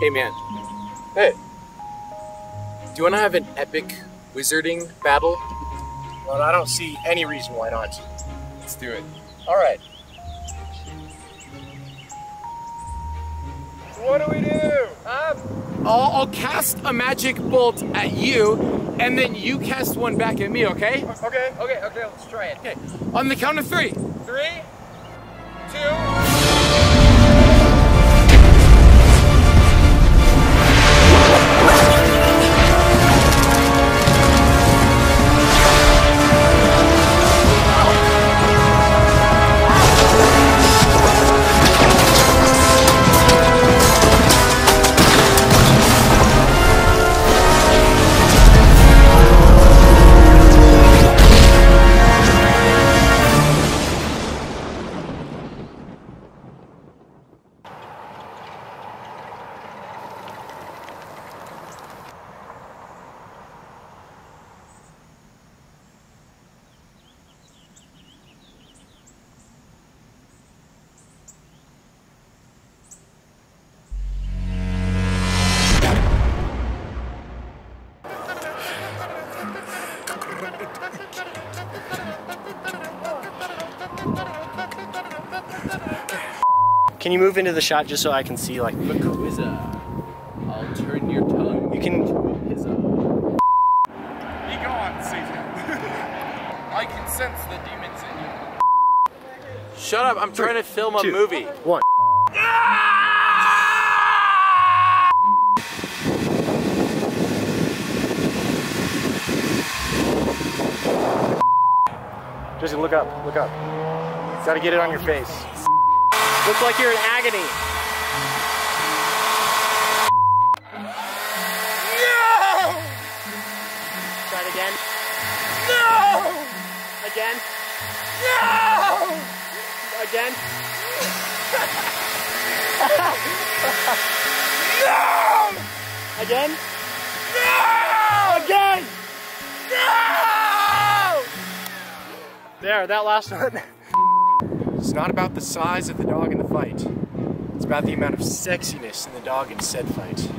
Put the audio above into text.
Hey man. Hey. Do you want to have an epic wizarding battle? Well, I don't see any reason why not. Let's do it. All right. What do we do? I'll cast a magic bolt at you, and then you cast one back at me, okay? Okay, let's try it. Okay, on the count of three. 3, 2... Can you move into the shot just so I can see, like... Macquizza. I'll turn your tongue. You can... Macquizza. Be gone, Satan. I can sense the demons in you. Shut up, I'm trying to film a movie. 1. Jesse, look up, look up. Gotta get it on your face. Looks like you're in agony. No! Try it again. No! Again. No! Again. No! Again. No! Again. No! There, that last one. It's not about the size of the dog in the fight. It's about the amount of sexiness in the dog in said fight.